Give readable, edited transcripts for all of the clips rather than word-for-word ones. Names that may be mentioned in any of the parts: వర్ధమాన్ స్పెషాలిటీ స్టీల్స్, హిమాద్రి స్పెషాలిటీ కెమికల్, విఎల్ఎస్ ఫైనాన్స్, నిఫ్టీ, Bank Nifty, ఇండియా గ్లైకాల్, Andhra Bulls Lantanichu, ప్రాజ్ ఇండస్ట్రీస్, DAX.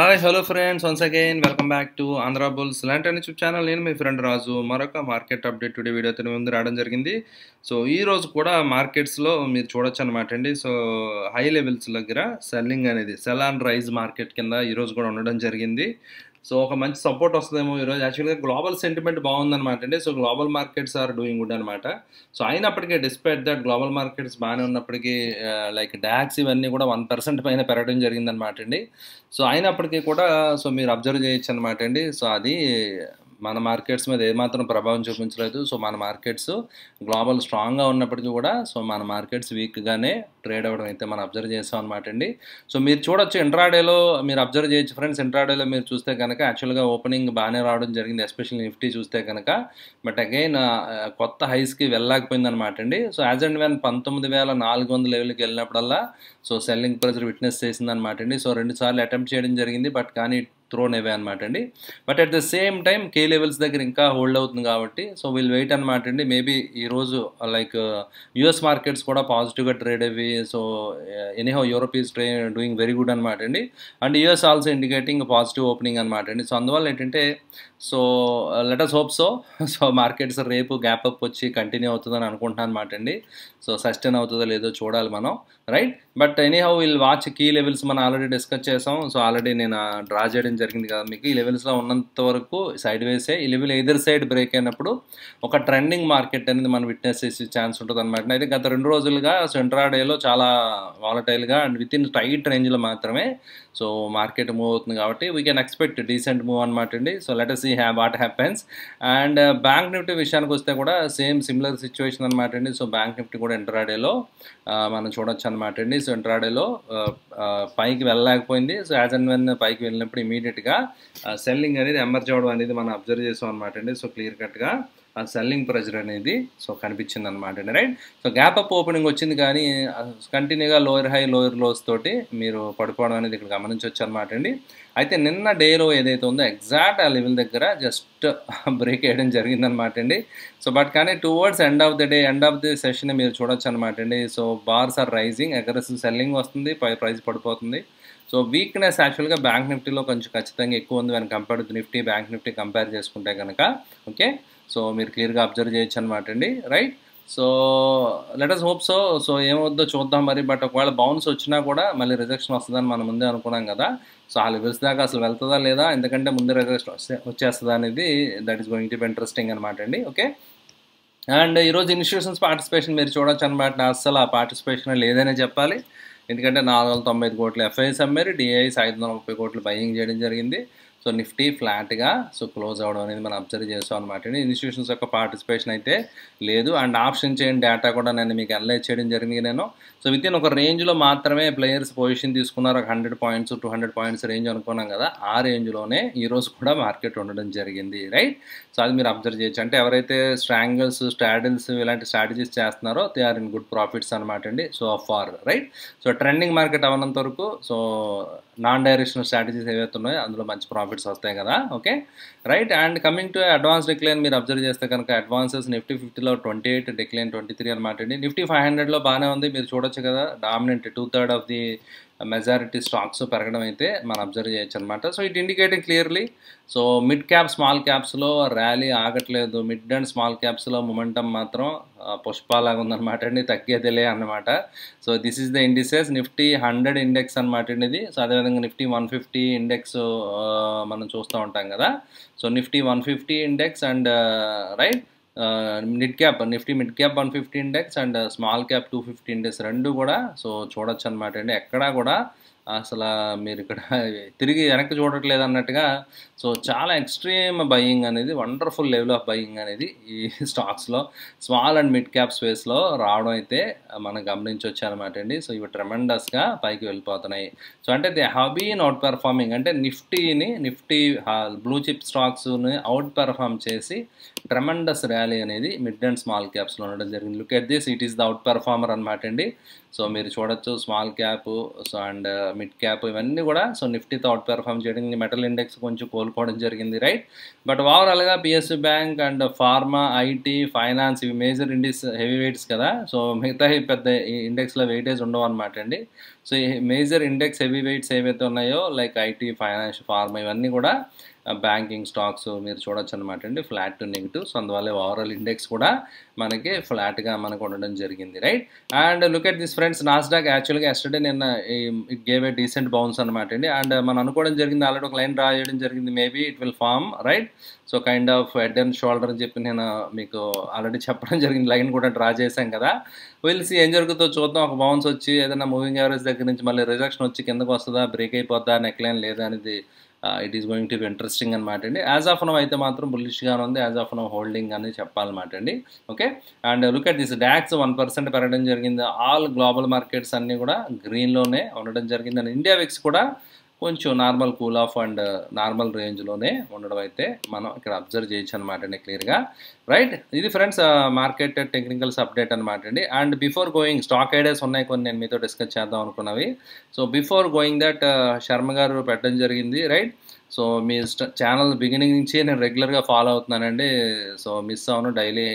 Hi, hello friends. Once again, welcome back to Andhra Bulls Lantanichu channel. I am my friend Raju. Maraka market update today video. Today we are going so this roz koda markets lo meer chodachana matandi. So high levels lagira selling anedi sell and rise market kinda ee roz kuda undadam jarigindi. So oka manchi support ostademo ee roz actually global sentiment baagundi anamata. So global markets are doing good anamata. So ayinappatiki despite that global markets baane unnappatiki like DAX ivanni kuda 1% paina peradam jarigindi anamata. So ayinappatiki kuda so meer observe cheyochu anamata andi. So adi మన markets మీద ఏ మాత్రం ప్రభావం చూపించలేదు. So మన markets global స్ట్రాంగ్గా ఉన్నప్పటికీ కూడా సో మన మార్కెట్స్ వీక్గానే ట్రేడ్ అవ్వడం అయితే మనం అబ్జర్వ్ చేసాం అనమాట అండి. సో మీరు చూడొచ్చు ఇంట్రాడేలో మీరు అబ్జర్వ్ చేయొచ్చు ఫ్రెండ్స్. ఇంట్రాడేలో మీరు చూస్తే కనుక యాక్చువల్గా ఓపెనింగ్ బాగానే రావడం జరిగింది, ఎస్పెషల్లీ నిఫ్టీ చూస్తే కనుక. బట్ అగైన్ కొత్త హైస్కి వెళ్ళలేకపోయింది అనమాట అండి. సో యాజ్ అండ్ వెన్ 19,400 లెవెల్కి వెళ్ళినప్పుడల్లా సో సెల్లింగ్ ప్రెజర్ విట్నెస్ చేసింది అనమాట అండి. సో 2 సార్లు అటెంప్ట్ చేయడం జరిగింది, బట్ కానీ thrown away అనమాట అండి. But at the same time key levels దగ్గర ఇంకా హోల్డ్ అవుతుంది కాబట్టి సో వీళ్ళు వెయిట్ అనమాట అండి. మేబీ ఈరోజు లైక్ యూఎస్ మార్కెట్స్ కూడా పాజిటివ్గా ట్రేడ్ అవి. So anyhow Europe is doing very good అనమాట అండి. And US also indicating positive opening అనమాట అండి. సో అందువల్ల ఏంటంటే so let us hope so. So markets రేపు గ్యాప్ అప్ వచ్చి కంటిన్యూ అవుతుందని అనుకుంటున్నాను అనమాట అండి. సో సస్టైన్ అవుతుందో లేదో చూడాలి మనం, right? But anyhow will watch key levels మనం ఆల్రెడీ డిస్కస్ చేసాం. సో ఆల్రెడీ నేను డ్రా చేయడం జరిగింది కదా మీకు. ఈ లెవెల్స్లో ఉన్నంత వరకు సైడ్ వేసే ఈ లెవెల్ ఎదర్ సైడ్ బ్రేక్ అయినప్పుడు ఒక ట్రెండింగ్ మార్కెట్ అనేది మనం విట్నెస్ చేసే ఛాన్స్ ఉంటుంది అనమాట. అయితే గత 2 రోజులుగా సో ఇంట్రాడేలో చాలా వాలటైల్గా అండ్ విత్ ఇన్ టైట్ రేంజ్లో మాత్రమే సో మార్కెట్ మూవ్ అవుతుంది కాబట్టి we can expect decent move అనమాట అండి. So let us see what happens. And bank నిఫ్టీ విషయానికి వస్తే కూడా సేమ్ సిమిలర్ సిచ్యువేషన్ అనమాట అండి. సో బ్యాంక్ నిఫ్టీ కూడా ఇంట్రాడేలో మనం చూడొచ్చు అనమాట అండి. సో ఇంట్రాడేలో పైకి వెళ్ళలేకపోయింది. సో యాజ్ అండ్ వెన్ పైకి వెళ్ళినప్పుడు ఇమీడియట్ సెల్లింగ్ అనేది ఎమర్జ్ అవడం అనేది మనం అబ్జర్వ్ చేసాం అనమాట అండి. సో క్లియర్ కట్గా ఆ సెల్లింగ్ ప్రెజర్ అనేది సో కనిపించింది అనమాట అండి, right? So gap up opening వచ్చింది కానీ కంటిన్యూగా లోయర్ హై లోయర్ లోస్ తోటి మీరు పడిపోవడం అనేది ఇక్కడ గమనించవచ్చు అనమాట అండి. అయితే నిన్న డేలో ఏదైతే ఉందో ఎగ్జాక్ట్ ఆ లెవెల్ దగ్గర జస్ట్ బ్రేక్ వేయడం జరిగిందనమాట అండి. సో బట్ కానీ towards end of the day end of the session మీరు చూడొచ్చు అనమాట అండి. So bars are rising, aggressive selling వస్తుంది, ప్రైస్ పడిపోతుంది. సో వీక్నెస్ యాక్చువల్గా బ్యాంక్ నిఫ్టీలో కొంచెం ఖచ్చితంగా ఎక్కువ ఉంది అని compare to నిఫ్టీ. Bank నిఫ్టీ compare చేసుకుంటే కనుక ఓకే సో మీరు క్లియర్గా అబ్జర్వ్ చేయొచ్చు అనమాట అండి, right? So let us hope so. So ఏమవుద్దో చూద్దాం మరి. బట్ ఒకవేళ బౌన్స్ వచ్చినా కూడా మళ్ళీ రిజెక్షన్ వస్తుందని మనం ముందే అనుకున్నాం కదా. సో ఆ లెవెల్స్ దాకా అసలు వెళ్తుందా లేదా, ఎందుకంటే ముందే రిజెక్షన్ వచ్చేస్తుందా అనేది that is going to be interesting అనమాట అండి, ఓకే? అండ్ ఈరోజు ఇన్స్టిట్యూషన్స్ పార్టిసిపేషన్ మీరు చూడొచ్చు అనమాట. అసలు ఆ పార్టిసిపేషన్ లేదనే చెప్పాలి, ఎందుకంటే 495 కోట్లు ఎఫ్ఐఎస్ అమ్మారు, డిఐఎస్ 530 కోట్లు బయింగ్ చేయడం జరిగింది. సో నిఫ్టీ ఫ్లాట్గా సో క్లోజ్ అవడం అనేది మనం అబ్జర్వ్ చేస్తాం అనమాట అండి. ఇన్స్టిట్యూషన్స్ యొక్క పార్టిసిపేషన్ అయితే లేదు. అండ్ ఆప్షన్ చైన్ డేటా కూడా నేను మీకు అనలైజ్ చేయడం జరిగింది నేను. సో విత్ ఇన్ ఒక రేంజ్లో మాత్రమే ప్లేయర్స్ పొజిషన్ తీసుకున్నారు. 100 పాయింట్స్ 200 పాయింట్స్ రేంజ్ అనుకున్నాం కదా, ఆ రేంజ్లోనే ఈరోజు కూడా మార్కెట్ ఉండడం జరిగింది, రైట్? సో అది మీరు అబ్జర్వ్ చేయొచ్చు. అంటే ఎవరైతే స్ట్రాంగిల్స్ స్ట్రాడిల్స్ ఇలాంటి స్ట్రాటజీస్ చేస్తున్నారో they are in good profits అనమాట అండి so far, right? So trending market అవనంత వరకు సో నాన్ డైరెక్షనల్ స్ట్రాటజీస్ ఏవైతే ఉన్నాయో అందులో మంచి ప్రాఫిట్స్ వస్తాయి కదా, okay, right? And coming to advance decline మీరు అబ్జర్వ్ చేస్తే కనుక అడ్వాన్సెస్ నిఫ్టీ 50లో 28, డిక్లైన్ 23 అనమాట అండి. నిఫ్టీ 500లో బాగానే ఉంది మీరు చూడొచ్చు కదా. Dominant 2/3 of the majority stocks పెరగడం అయితే మనం అబ్జర్వ్ చేయొచ్చు అనమాట. So it indicating clearly so mid cap small క్యాప్స్లో ర్యాలీ ఆగట్లేదు. మిడ్ అండ్ స్మాల్ క్యాప్స్లో మొమెంటమ్ మాత్రం పుష్పలాగా ఉందన్నమాట అండి, తగ్గేదేలే అన్నమాట. So this is the indices నిఫ్టీ 100 index అనమాట అండి ఇది. సో అదేవిధంగా నిఫ్టీ 150 ఇండెక్స్ మనం చూస్తూ ఉంటాం కదా. So నిఫ్టీ 150 index and right mid cap నిఫ్టీ mid cap 150 index and small cap 250 index రెండు కూడా సో చూడొచ్చు అనమాట అండి. ఎక్కడా కూడా అసలు మీరు ఇక్కడ తిరిగి వెనక్కి చూడట్లేదు అన్నట్టుగా సో చాలా ఎక్స్ట్రీమ్ బయింగ్ అనేది వండర్ఫుల్ లెవెల్ ఆఫ్ బయింగ్ అనేది ఈ స్టాక్స్లో స్మాల్ అండ్ మిడ్ క్యాప్ స్పేస్లో రావడం అయితే మనం గమనించవచ్చు అనమాట అండి. సో ఇవి ట్రెమెండస్గా పైకి వెళ్ళిపోతున్నాయి. సో అంటే they have been out performing, అంటే నిఫ్టీ బ్లూ చిప్ స్టాక్స్ని అవుట్ పెర్ఫామ్ చేసి ట్రెమెండస్ ర్యాలీ అనేది మిడ్ అండ్ స్మాల్ క్యాప్స్లో ఉండడం జరిగింది. Look at this, it is the out performer అనమాట అండి. So మీరు చూడొచ్చు small cap so and mid cap ఇవన్నీ కూడా సో నిఫ్టీతో అవుట్ పెర్ఫామ్ చేయడానికి మెటల్ ఇండెక్స్ కొంచెం కోల్పోవడం జరిగింది రైట్ బట్ ఓవరాల్గా PSU bank and pharma IT finance ఇవి మేజర్ ఇండెక్స్ హెవీ వెయిట్స్ కదా సో మిగతా పెద్ద ఇండెక్స్లో వెయిటేజ్ ఉండవు అనమాట అండి సో ఈ మేజర్ ఇండెక్స్ హెవీ వెయిట్స్ ఏవైతే ఉన్నాయో లైక్ ఐటీ ఫైనాన్స్ ఫార్మా ఇవన్నీ కూడా బ్యాంకింగ్ స్టాక్స్ మీరు చూడొచ్చు అనమాట అండి ఫ్లాట్ టు నెగిటివ్ సో అందువల్ల ఓవరాల్ ఇండెక్స్ కూడా మనకి ఫ్లాట్గా మనకు ఉండడం జరిగింది right and look at this friends Nasdaq యాక్చువల్గా ఎస్టర్డే నిన్న it gave a decent bounce అనమాట అండి అండ్ మనం అనుకోవడం జరిగింది ఆల్రెడీ ఒక లైన్ డ్రా చేయడం జరిగింది maybe it will form right so kind of head and shoulder అని చెప్పి నేను మీకు ఆల్రెడీ చెప్పడం జరిగింది లైన్ కూడా డ్రా చేశాం కదా విల్ సీ ఏం జరుగుతుందో చూద్దాం ఒక బౌన్స్ వచ్చి ఏదైనా మూవింగ్ యావరేజ్ దగ్గర నుంచి మళ్ళీ రిజెక్షన్ వచ్చి కిందకు వస్తుందా బ్రేక్ అయిపోద్దా నెక్ లైన్ లేదా అనేది it is going to be interesting అనమాట అండి యాజ్ ఆఫ్ నౌ అయితే మాత్రం బుల్లిష్గానే ఉంది యాజ్ ఆఫ్ నౌ హోల్డింగ్ అని చెప్పాలన్నమాట అండి okay and look at this DAX 1% పెరగడం జరిగింది ఆల్ గ్లోబల్ మార్కెట్స్ అన్నీ కూడా గ్రీన్లోనే ఉండడం జరిగింది అండ్ ఇండియా విక్స్ కూడా కొంచెం normal cool off and normal రేంజ్లోనే ఉండడం అయితే మనం ఇక్కడ అబ్జర్వ్ చేయొచ్చు అనమాట అండి క్లియర్గా రైట్ ఇది ఫ్రెండ్స్ మార్కెట్ టెక్నికల్స్ అప్డేట్ అనమాట అండి and before going stock ideas ఉన్నాయి కొన్ని నేను మీతో డిస్కస్ చేద్దాం అనుకున్నవి so before going that Sharma గారు పెట్టడం జరిగింది రైట్ సో మీ ఛానల్ బిగినింగ్ నుంచి నేను రెగ్యులర్గా ఫాలో అవుతున్నానండి సో మిస్ అవును డైలీ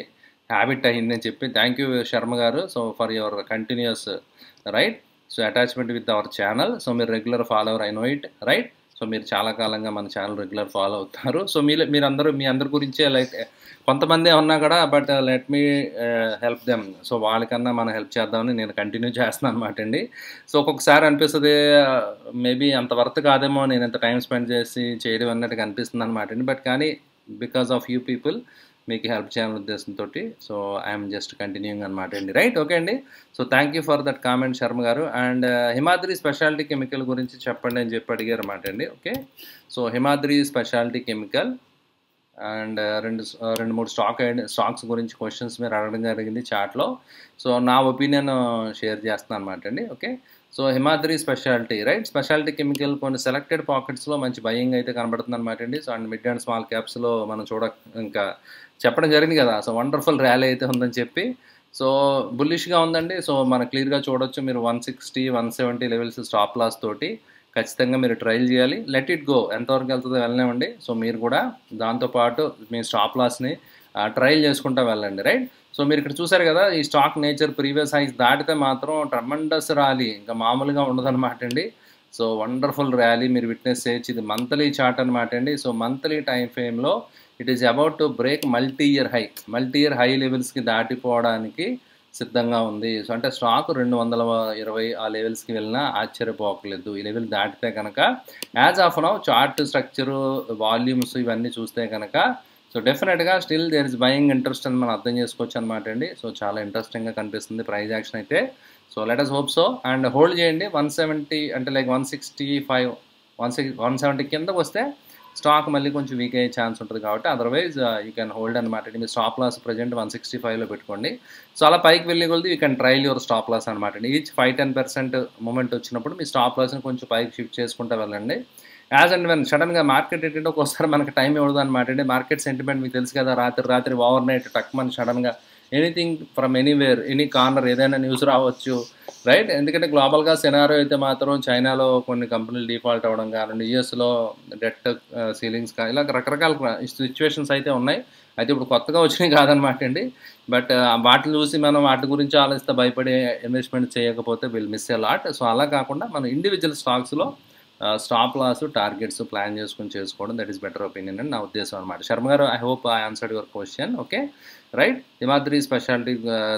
హ్యాబిట్ అయ్యిందని చెప్పి థ్యాంక్ యూ శర్మ గారు so for your continuous right so attachment with our channel so మీరు regular follower I know it right so మీరు చాలా కాలంగా మన ఛానల్ రెగ్యులర్ ఫాలో అవుతారు సో మీ అందరి గురించే లైక్ కొంతమంది ఉన్నా కూడా but let me help them so వాళ్ళకన్నా మనం హెల్ప్ చేద్దామని నేను కంటిన్యూ చేస్తున్నాను అనమాట అండి సో ఒక్కొక్కసారి అనిపిస్తుంది మేబీ అంత వర్త్ కాదేమో నేను ఎంత టైం స్పెండ్ చేసి చేయడం అన్నట్టుగా అనిపిస్తుంది అనమాట అండి బట్ కానీ బికాస్ ఆఫ్ యూ పీపుల్ మీకు హెల్ప్ చేయాలని ఉద్దేశంతో సో ఐఎమ్ జస్ట్ కంటిన్యూయింగ్ అనమాట అండి రైట్ ఓకే అండి so thank you for that comment Sharma గారు అండ్ హిమాద్రి స్పెషాలిటీ కెమికల్ గురించి చెప్పండి అని చెప్పి అడిగారు అనమాట అండి okay so హిమాద్రి స్పెషాలిటీ కెమికల్ and రెండు మూడు స్టాక్స్ గురించి క్వశ్చన్స్ మీరు అడగడం జరిగింది చాట్లో సో నా ఒపీనియన్ షేర్ చేస్తున్నాను అనమాట అండి okay so Himadri speciality right speciality chemical కొన్ని సెలెక్టెడ్ పాకెట్స్లో మంచి బయింగ్ అయితే కనబడుతుంది అనమాట అండి so and mid and small క్యాప్స్లో మనం ఇంకా చెప్పడం జరిగింది కదా సో వండర్ఫుల్ ర్యాలీ అయితే ఉందని చెప్పి సో బుల్లిష్గా ఉందండి సో మనం క్లియర్గా చూడొచ్చు మీరు 160-170 లెవెల్స్ స్టాప్ లాస్ తోటి ఖచ్చితంగా మీరు ట్రైల్ చేయాలి లెట్ ఇట్ గో ఎంతవరకు వెళ్తుందో వెళ్ళనివ్వండి సో మీరు కూడా దాంతోపాటు మీ స్టాప్ లాస్ని ట్రైల్ చేసుకుంటూ వెళ్ళండి రైట్ సో మీరు ఇక్కడ చూసారు కదా ఈ స్టాక్ నేచర్ ప్రీవియస్ హైస్ దాటితే మాత్రం ట్రమండస్ ర్యాలీ ఇంకా మామూలుగా ఉండదన్నమాట అండి సో వండర్ఫుల్ ర్యాలీ మీరు విట్నెస్ చేయొచ్చు ఇది మంత్లీ చార్ట్ అనమాట అండి సో మంత్లీ టైం ఫ్రేమ్లో it is about to break multi year high లెవెల్స్కి దాటిపోవడానికి సిద్ధంగా ఉంది సో అంటే స్టాక్ 220 ఆ లెవెల్స్కి వెళ్ళినా ఆశ్చర్యపోకలేదు ఈ లెవెల్ దాటితే కనుక as of now chart structure volumes ఇవన్నీ చూస్తే కనుక సో డెఫినెట్గా still there is buying interest అని మనం అర్థం చేసుకోవచ్చు అనమాట అండి సో చాలా ఇంట్రెస్టింగ్గా కనిపిస్తుంది ప్రైజ్ యాక్షన్ అయితే so let us hope so and hold చేయండి 170 అంటే లైక్ 165 170 కిందకు వస్తే స్టాక్ మళ్ళీ కొంచెం వీక్ అయ్యే ఛాన్స్ ఉంటుంది కాబట్టి అదర్వైజ్ యూ క్యాన్ హోల్డ్ అనమాట అండి మీ స్టాప్ లాస్ ప్రజెంట్ 165లో పెట్టుకోండి సో అలా పైకి వెళ్ళే కొలది you can trail your stop loss అనమాట అండి ఈచ్ 5-10% మూమెంట్ వచ్చినప్పుడు మీ స్టాప్ లాస్ని కొంచెం పైకి షిఫ్ట్ చేసుకుంటూ వెళ్ళండి యాజ్ అండ్ వెన్ సడన్గా మార్కెట్ ఏంటంటే ఒకసారి మనకు టైం ఇవ్వదు అనమాట అండి మార్కెట్ సెంటిమెంట్ మీకు తెలుసు కదా రాత్రి ఓవర్ నైట్ టక్ మన సడన్గా anything from anywhere any corner ఏదైనా న్యూస్ రావచ్చు రైట్ ఎందుకంటే గ్లోబల్గా సినారో అయితే మాత్రం చైనాలో కొన్ని కంపెనీలు డిఫాల్ట్ అవ్వడం కానివ్వండి యూఎస్లో డెట్ సీలింగ్స్ కానీ ఇలా రకరకాల సిచ్యువేషన్స్ అయితే ఉన్నాయి అయితే ఇప్పుడు కొత్తగా వచ్చినాయి కాదనమాట అండి బట్ వాటిని చూసి మనం వాటి గురించి ఆలోచిస్తే భయపడే ఇన్వెస్ట్మెంట్ చేయకపోతే will miss a lot so అలా కాకుండా మనం ఇండివిజువల్ స్టాక్స్లో స్టాప్ లాస్ టార్గెట్స్ ప్లాన్ చేసుకోవడం దట్ ఈస్ బెటర్ ఒపీనియన్ అని నా ఉద్దేశం అనమాట శర్మ గారు I hope I answered your question okay right Himadri speciality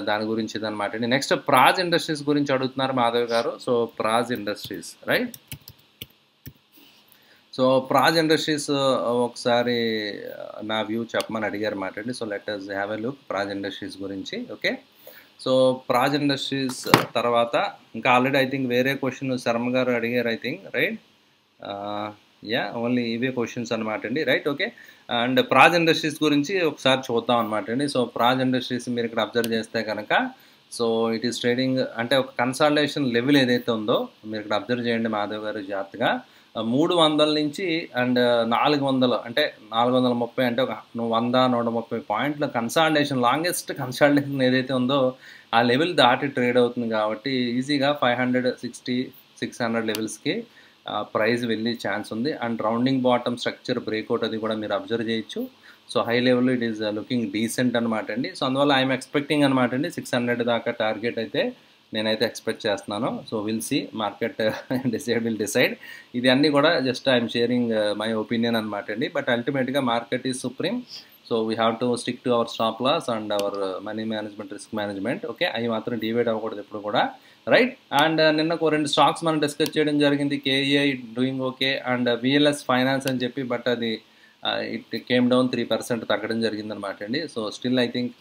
దాని గురించి ఇదనమాట అండి నెక్స్ట్ ప్రాజ్ ఇండస్ట్రీస్ గురించి అడుగుతున్నారు మాధవ్ గారు so ప్రాజ్ ఇండస్ట్రీస్ right so ప్రాజ్ ఇండస్ట్రీస్ ఒకసారి నా వ్యూ చెప్పమని అడిగారు అనమాట అండి so let us have a look ప్రాజ్ ఇండస్ట్రీస్ గురించి ఓకే సో ప్రాజ్ ఇండస్ట్రీస్ తర్వాత ఇంకా ఆల్రెడీ ఐ థింక్ వేరే క్వశ్చన్ శర్మ గారు అడిగారు I think right yeah only ఇవే క్వశ్చన్స్ అనమాట అండి right okay and ప్రాజ్ ఇండస్ట్రీస్ గురించి ఒకసారి చూద్దాం అనమాట అండి సో ప్రాజ్ ఇండస్ట్రీస్ మీరు ఇక్కడ అబ్జర్వ్ చేస్తే కనుక సో ఇట్ ఈస్ ట్రేడింగ్ అంటే ఒక కన్సాలిడేషన్ లెవెల్ ఏదైతే ఉందో మీరు ఇక్కడ అబ్జర్వ్ చేయండి మాధవ్ గారు జాగ్రత్తగా 300 నుంచి అండ్ 400 అంటే 430 అంటే ఒక 100-130 పాయింట్ల కన్సాలిడేషన్, లాంగెస్ట్ కన్సాలిడేషన్ ఏదైతే ఉందో ఆ లెవెల్ దాటి ట్రేడ్ అవుతుంది కాబట్టి ఈజీగా 560-600 లెవెల్స్కి ప్రైస్ వెళ్ళే ఛాన్స్ ఉంది. And rounding bottom structure breakout అది కూడా మీరు అబ్జర్వ్ చేయొచ్చు. So high level it is looking decent అనమాట అండి. సో అందువల్ల ఐఎమ్ ఎక్స్పెక్టింగ్ అనమాట అండి 600 దాకా టార్గెట్ అయితే నేనైతే ఎక్స్పెక్ట్ చేస్తున్నాను. So will see, market will decide. ఇది అన్నీ కూడా just I'm sharing my opinion అనమాట అండి. బట్ అల్టిమేట్గా market is supreme. So we have to stick to our stop loss and our money management, risk management. Okay, అవి మాత్రం divide అవ్వకూడదు ఎప్పుడు కూడా, రైట్? అండ్ నిన్న ఒక 2 స్టాక్స్ మనం డిస్కస్ చేయడం జరిగింది. KA doing okay and విఎల్ఎస్ ఫైనాన్స్ అని చెప్పి, బట్ అది ఇట్ కేమ్ డౌన్ 3% తగ్గడం జరిగింది అనమాట అండి. So still I think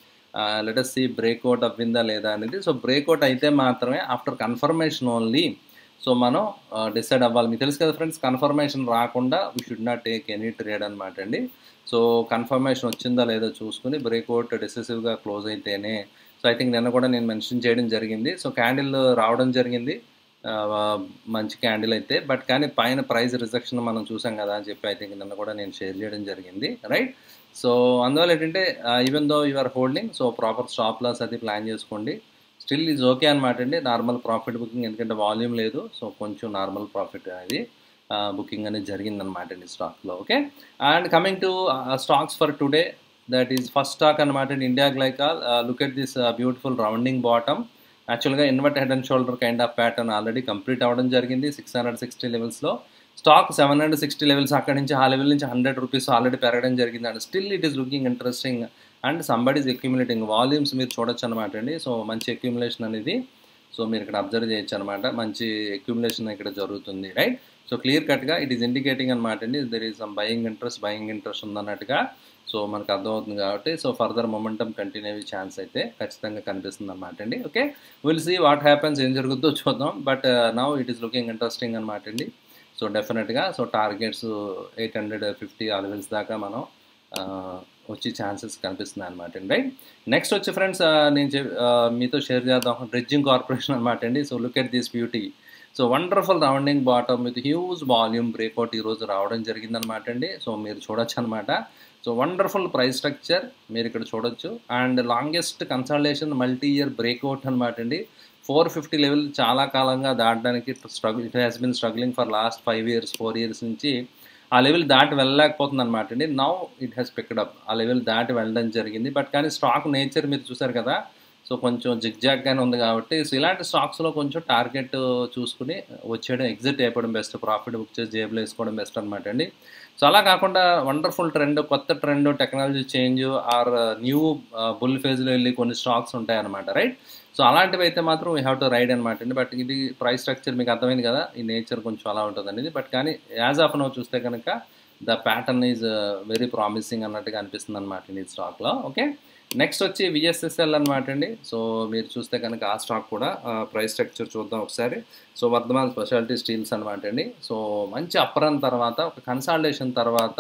let us see breakout అవ్విందా లేదా అనేది. సో బ్రేక్అవుట్ అయితే మాత్రమే ఆఫ్టర్ కన్ఫర్మేషన్ ఓన్లీ సో మనం డిసైడ్ అవ్వాలి. మీకు తెలుసు కదా ఫ్రెండ్స్, కన్ఫర్మేషన్ రాకుండా we should not take any trade అనమాట అండి. సో కన్ఫర్మేషన్ వచ్చిందా లేదో చూసుకుని బ్రేక్అవుట్ డిసెసివ్గా క్లోజ్ అయితేనే. సో ఐ థింక్ నిన్న కూడా నేను మెన్షన్ చేయడం జరిగింది. సో క్యాండిల్ రావడం జరిగింది, మంచి క్యాండిల్ అయితే, బట్ కానీ పైన ప్రైస్ రిజెక్షన్ మనం చూసాం కదా అని చెప్పి ఐ థింక్ నిన్న కూడా నేను షేర్ చేయడం జరిగింది, రైట్? సో అందువల్ల ఏంటంటే even though you're holding, so proper stop loss అది ప్లాన్ చేసుకోండి. స్టిల్ ఈజ్ ఓకే అనమాట అండి, నార్మల్ ప్రాఫిట్ బుకింగ్, ఎందుకంటే వాల్యూమ్ లేదు. సో కొంచెం నార్మల్ ప్రాఫిట్ అనేది బుకింగ్ అనేది జరిగిందనమాట అండి స్టాక్లో, okay? And coming to stocks for today, that is first stock అనమాట అండి, ఇండియా గ్లైకాల్. Look at this beautiful rounding bottom. యాక్చువల్గా invert head and shoulder kind of pattern already complete అవ్వడం జరిగింది 660 లెవెల్స్లో. స్టాక్ 760 లెవెల్స్, అక్కడి నుంచి ఆ లెవెల్ నుంచి ₹100 ఆల్రెడీ పెరగడం జరిగింది. And still it is looking interesting and somebody is accumulating volumes మీరు చూడొచ్చు అనమాట అండి. సో మంచి అక్యుములేషన్ అనేది సో మీరు ఇక్కడ అబ్జర్వ్ చేయొచ్చు అనమాట, మంచి అక్యుములేషన్ ఇక్కడ జరుగుతుంది, రైట్? సో క్లియర్ కట్గా ఇట్ ఈస్ ఇండికేటింగ్ అనమాట అండి, there is some buying interest ఉందన్నట్టుగా సో మనకు అర్థమవుతుంది కాబట్టి. సో ఫర్దర్ మొమెంటం కంటిన్యూ అయ్యే ఛాన్స్ అయితే ఖచ్చితంగా కనిపిస్తుంది అనమాట అండి, okay? Will see what happens, ఏం జరుగుతుందో చూద్దాం. But now it is looking interesting అనమాట అండి. సో డెఫినెట్గా సో టార్గెట్స్ 850 ఆ లెవెల్స్ దాకా మనం వచ్చే ఛాన్సెస్ కనిపిస్తున్నాయి అనమాట అండి, రైట్? నెక్స్ట్ వచ్చి ఫ్రెండ్స్ నేను మీతో షేర్ చేద్దాం డ్రెడ్జింగ్ కార్పొరేషన్ అనమాట అండి. So look at this beauty. So wonderful rounding bottom with huge volume breakout ఈరోజు రావడం జరిగిందనమాట అండి. సో మీరు చూడొచ్చు అనమాట. సో వండర్ఫుల్ ప్రైస్ స్ట్రక్చర్ మీరు ఇక్కడ చూడొచ్చు. And longest consultation multi year breakout అనమాట అండి. 450 లెవెల్ చాలా కాలంగా దాటడానికి it has been struggling for last 4 years నుంచి. ఆ లెవెల్ దాటి వెళ్ళలేకపోతుంది అనమాట అండి. Now it has picked up, ఆ లెవెల్ దాటి వెళ్ళడం జరిగింది. బట్ కానీ స్టాక్ నేచర్ మీరు చూసారు కదా, సో కొంచెం జిగ్జాగ్గానే ఉంది కాబట్టి సో ఇలాంటి స్టాక్స్లో కొంచెం టార్గెట్ చూసుకుని వచ్చేయడం, ఎగ్జిట్ అయిపోవడం బెస్ట్, ప్రాఫిట్ బుక్ చేసి జేబులో వేసుకోవడం బెస్ట్ అనమాట అండి. సో అలా కాకుండా వండర్ఫుల్ ట్రెండ్, కొత్త trend, technology change or new bull ఫేజ్లో వెళ్ళి కొన్ని స్టాక్స్ ఉంటాయన్నమాట, రైట్? సో అలాంటివి అయితే మాత్రం వీ హ్యావ్ టు రైడ్ అనమాట అండి. బట్ ఇది ప్రైస్ స్ట్రక్చర్ మీకు అర్థమైంది కదా, ఈ నేచర్ కొంచెం అలా ఉంటుంది అనేది. బట్ కానీ యాజ్ ఆఫ్ నౌ చూస్తే కనుక the pattern is very promising అన్నట్టుగా అనిపిస్తుంది అనమాట అండి ఈ స్టాక్లో, ఓకే? నెక్స్ట్ వచ్చి విఎస్ఎస్ఎల్ అనమాట అండి. సో మీరు చూస్తే కనుక ఆ స్టాక్ కూడా ప్రైస్ స్ట్రక్చర్ చూద్దాం ఒకసారి. సో వర్ధమాన్ స్పెషాలిటీ స్టీల్స్ అనమాట అండి. సో మంచి అప్రన్ తర్వాత ఒక కన్సాలిడేషన్ తర్వాత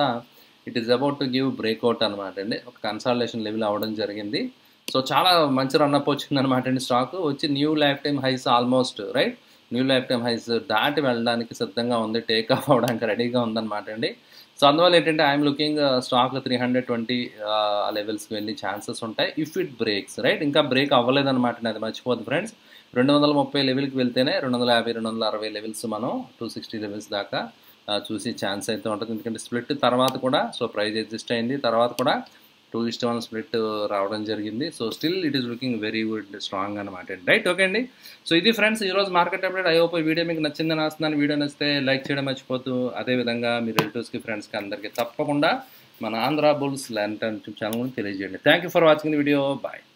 it is about to give breakout అనమాట అండి. ఒక కన్సాలిడేషన్ లెవెల్ అవ్వడం జరిగింది. సో చాలా మంచి రన్అప్ వచ్చింది అనమాట అండి. స్టాక్ వచ్చి new lifetime highs almost, right? New lifetime highs దాటి వెళ్ళడానికి సిద్ధంగా ఉంది, టేక్ ఆఫ్ అవ్వడానికి రెడీగా ఉందన్నమాట అండి. సో అందువల్ల ఏంటంటే ఐఎమ్ లుకింగ్ స్టాక్ 320 లెవెల్స్కి వెళ్ళి ఛాన్సెస్ ఉంటాయి ఇఫ్ ఇట్ బ్రేక్స్, రైట్? ఇంకా బ్రేక్ అవ్వలేదన్నమాట అండి, అది మర్చిపోద్దు ఫ్రెండ్స్. 230 లెవెల్కి వెళ్తేనే 250-260 లెవెల్స్, మనం 260 లెవెల్స్ దాకా చూసే ఛాన్స్ అయితే ఉంటుంది. ఎందుకంటే స్ప్లిట్ తర్వాత కూడా సో ప్రైస్ ఎగ్జిస్ట్ అయింది, తర్వాత కూడా 2:1 స్ప్లిట్ రావడం జరిగింది. So still it is looking very good, strong అనమాట అండి, రైట్? ఓకే అండి. సో ఇది ఫ్రెండ్స్ ఈరోజు market update. I hope video మీకు నచ్చిందని ఆస్తున్నాను. వీడియో నచ్చితే లైక్ చేయడం మర్చిపోద్దు. అదేవిధంగా మీ రిలేటివ్స్కి, ఫ్రెండ్స్కి అందరికీ తప్పకుండా మన ఆంధ్ర బుల్స్ ల్యాంటన్ యూట్యూబ్ ఛానల్ గురించి తెలియజేయండి. Thank you for watching the video. Bye.